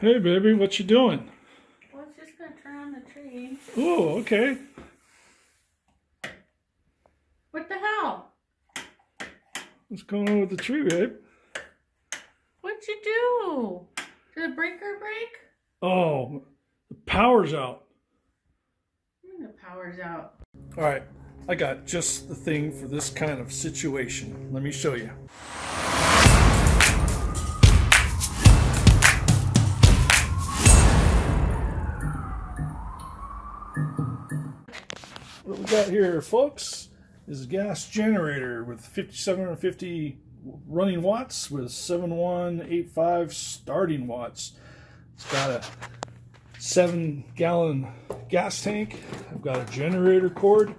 Hey baby, what you doing? Well, it's just gonna turn on the tree. Oh, okay. What the hell? What's going on with the tree, babe? What'd you do? Did the breaker break? Oh, the power's out. I mean, the power's out. All right, I got just the thing for this kind of situation. Let me show you. What we got here, folks, is a gas generator with 5,750 running watts with 7,185 starting watts. It's got a 7-gallon gas tank. I've got a generator cord.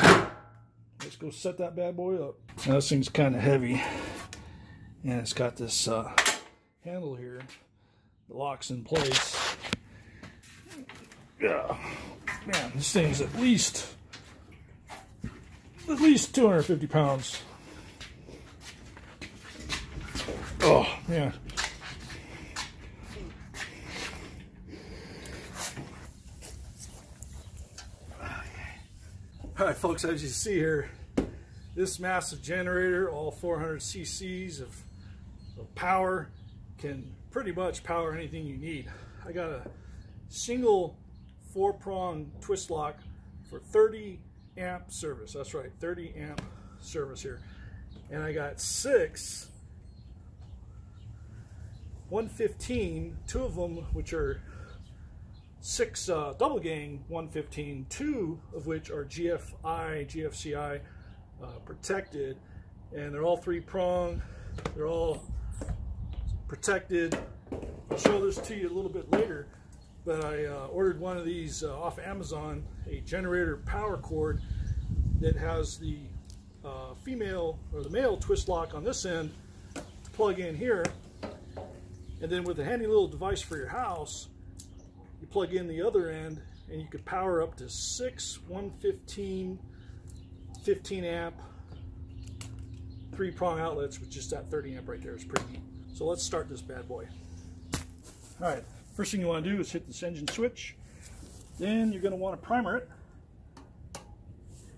Let's go set that bad boy up. Now this thing's kind of heavy, and it's got this handle here that locks in place. Yeah, man, this thing's at least 250 pounds. Oh, man. All right, folks, as you see here, this massive generator, all 400 cc's of power, can pretty much power anything you need. I got a single 4-prong twist lock for 30-amp service. That's right, 30-amp service here. And I got 6 115, 2 of them which are 6 double gang 115, 2 of which are GFCI protected, and they're all 3-prong. They're all protected. I'll show this to you a little bit later, but I ordered one of these off Amazon, a generator power cord that has the female or the male twist lock on this end to plug in here. And then with a handy little device for your house, you plug in the other end and you could power up to 6 115, 15 amp, 3-prong outlets with just that 30 amp right there. It's pretty neat. So let's start this bad boy. All right, first thing you want to do is hit this engine switch. Then you're going to want to primer it.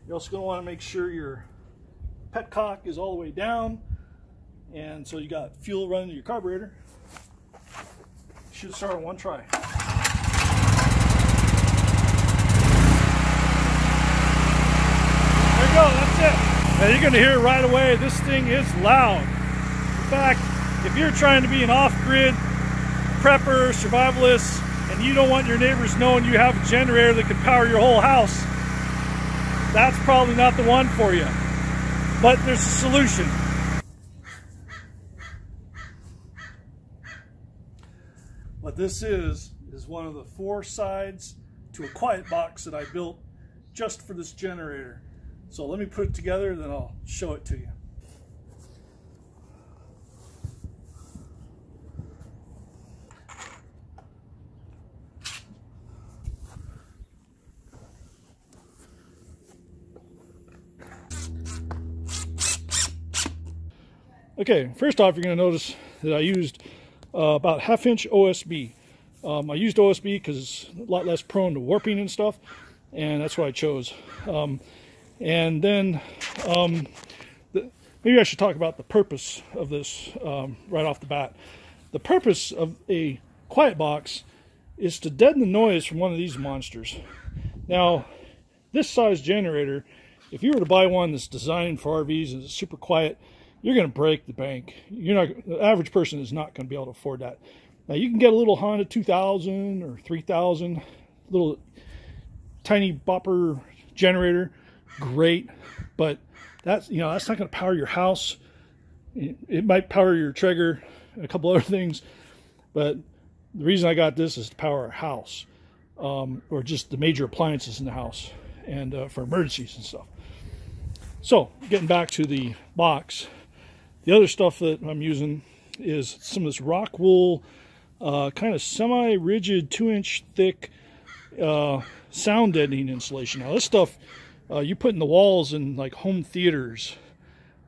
You're also going to want to make sure your petcock is all the way down. And so you got fuel running to your carburetor. Should start on one try. There you go, that's it. Now you're gonna hear right away, this thing is loud. In fact, if you're trying to be an off-grid prepper, survivalist, and you don't want your neighbors knowing you have a generator that can power your whole house, that's probably not the one for you. But there's a solution. What this is one of the 4 sides to a quiet box that I built just for this generator. So let me put it together, then I'll show it to you. Okay, first off, you're going to notice that I used about 1/2 inch OSB. I used OSB because it's a lot less prone to warping and stuff, and that's what I chose. And then maybe I should talk about the purpose of this right off the bat. The purpose of a quiet box is to deaden the noise from one of these monsters. Now, this size generator, if you were to buy one that's designed for RVs and it's super quiet, you're going to break the bank. The average person is not going to be able to afford that. Now you can get a little Honda 2000 or 3000, little tiny bopper generator, great. But that's not going to power your house. It might power your Traeger, a couple other things. But the reason I got this is to power a house, or just the major appliances in the house, and for emergencies and stuff. So getting back to the box. The other stuff that I'm using is some of this Rockwool kind of semi-rigid 2-inch thick sound deadening insulation. Now this stuff you put in the walls in like home theaters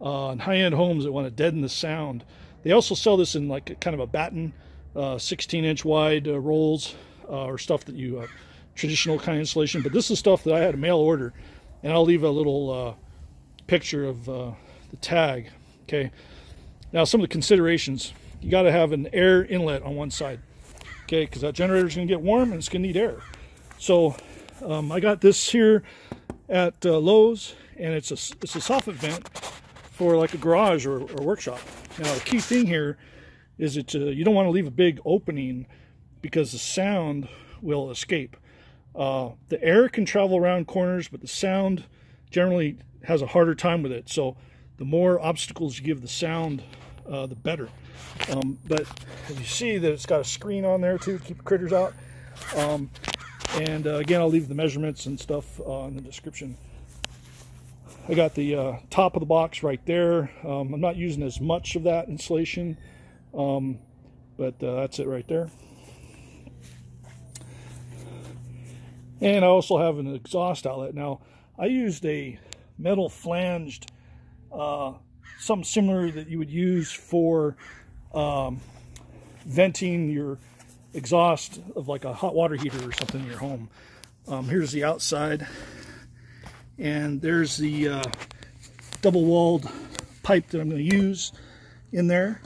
and high-end homes that want to deaden the sound. They also sell this in like kind of a batten 16-inch wide rolls or stuff that you traditional kind of insulation. But this is stuff that I had a mail order, and I'll leave a little picture of the tag. Okay. Now some of the considerations: you got to have an air inlet on one side, okay, because that generator is going to get warm and it's going to need air. So I got this here at Lowe's, and it's a soffit vent for like a garage or a workshop. Now the key thing here is that you don't want to leave a big opening because the sound will escape. The air can travel around corners, but the sound generally has a harder time with it. So the more obstacles you give the sound, the better. But as you see, that it's got a screen on there too, keep critters out. And again, I'll leave the measurements and stuff in the description. I got the top of the box right there. I'm not using as much of that insulation, but that's it right there. And I also have an exhaust outlet. Now, I used a metal flanged, something similar that you would use for venting your exhaust of like a hot water heater or something in your home. Here's the outside, and there's the double-walled pipe that I'm going to use in there.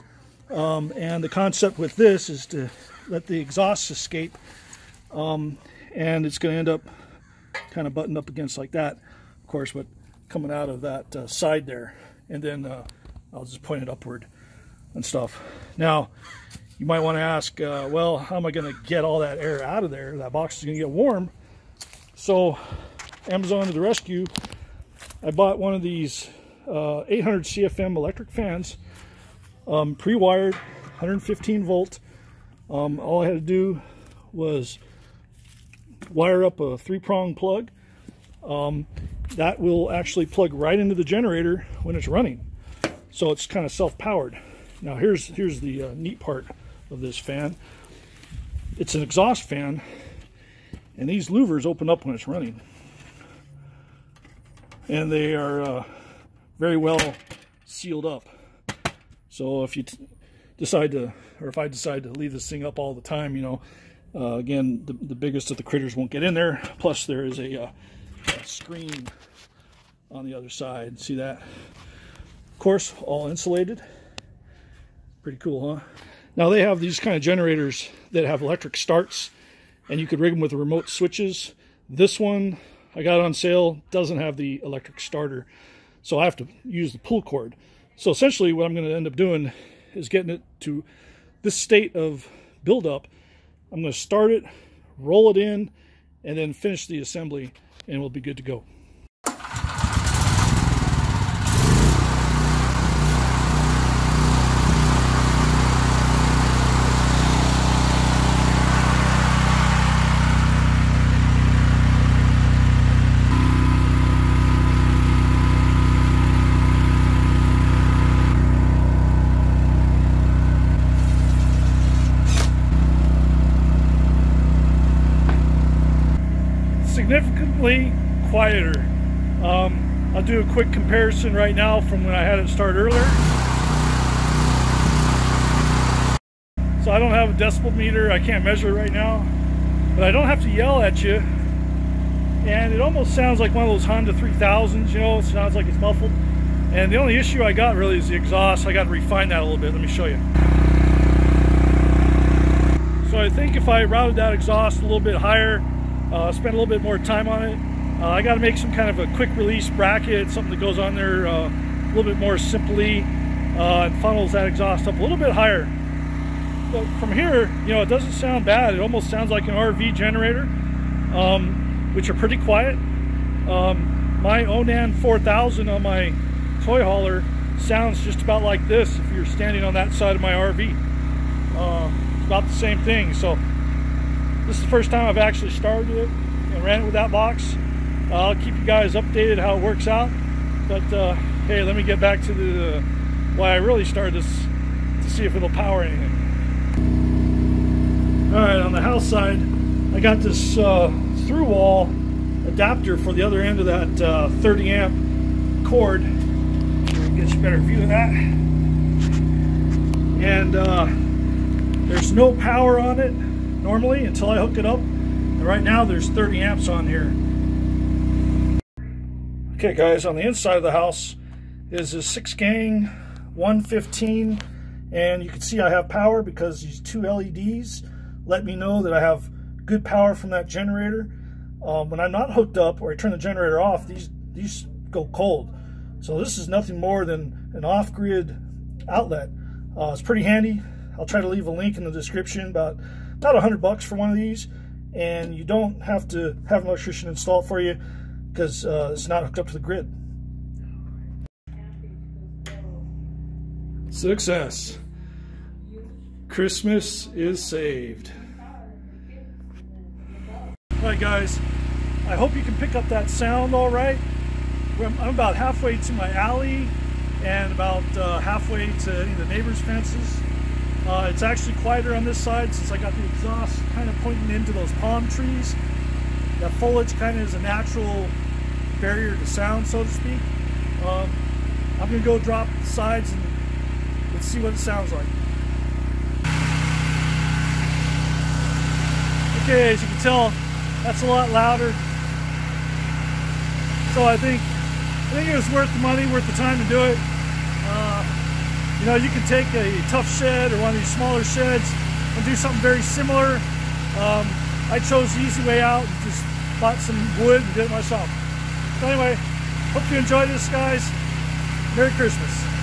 And the concept with this is to let the exhaust escape, and it's going to end up kind of buttoned up against like that, of course, but coming out of that side there. And then I'll just point it upward and stuff. Now, you might want to ask, well, how am I going to get all that air out of there? That box is going to get warm. So, Amazon to the rescue. I bought one of these 800 CFM electric fans, pre-wired, 115 volt. All I had to do was wire up a three-prong plug. That will actually plug right into the generator when it's running. So it's kind of self-powered. Now here's the neat part of this fan. It's an exhaust fan, and these louvers open up when it's running. And they are very well sealed up. So if you decide to, or if I decide to leave this thing up all the time, you know, again, the biggest of the critters won't get in there. Plus there is a screen on the other side. See that? Of course, all insulated. Pretty cool, huh? Now they have these kind of generators that have electric starts, and you could rig them with the remote switches. This one I got on sale doesn't have the electric starter, so I have to use the pull cord. So essentially what I'm going to end up doing is getting it to this state of buildup. I'm going to start it, roll it in, and then finish the assembly, and we'll be good to go. Significantly quieter. I'll do a quick comparison right now from when I had it start earlier. So I don't have a decibel meter, I can't measure it right now, but I don't have to yell at you. And it almost sounds like one of those Honda 3000s, you know, it sounds like it's muffled. And the only issue I got really is the exhaust. I got to refine that a little bit. Let me show you. So I think if I routed that exhaust a little bit higher, spend a little bit more time on it. I got to make some kind of a quick release bracket, something that goes on there a little bit more simply, and funnels that exhaust up a little bit higher. But from here, you know, it doesn't sound bad. It almost sounds like an RV generator, which are pretty quiet. My Onan 4000 on my toy hauler sounds just about like this if you're standing on that side of my RV. It's about the same thing. So this is the first time I've actually started it and ran it with that box. I'll keep you guys updated how it works out. But hey, let me get back to the why I really started this, to see if it'll power anything. All right, on the house side, I got this through wall adapter for the other end of that 30 amp cord. Get you a better view of that. And There's no power on it normally until I hook it up. And right now there's 30 amps on here. Okay guys, on the inside of the house is a 6-gang 115, and you can see I have power because these two LEDs let me know that I have good power from that generator. When I'm not hooked up or I turn the generator off, these go cold. So this is nothing more than an off-grid outlet. It's pretty handy. I'll try to leave a link in the description, about $100 for one of these, and you don't have to have an electrician install it for you, because it's not hooked up to the grid. 6S. Christmas is saved. Alright guys, I hope you can pick up that sound alright. I'm about halfway to my alley and about halfway to any of the neighbors' fences. It's actually quieter on this side since I got the exhaust kind of pointing into those palm trees. That foliage kind of is a natural barrier to sound, so to speak. I'm going to go drop the sides and let's see what it sounds like. Okay, as you can tell, that's a lot louder. So I think it was worth the money, worth the time to do it. You know, you can take a tough shed or one of these smaller sheds and do something very similar. I chose the easy way out and just bought some wood and did it myself. So anyway, hope you enjoyed this, guys. Merry Christmas.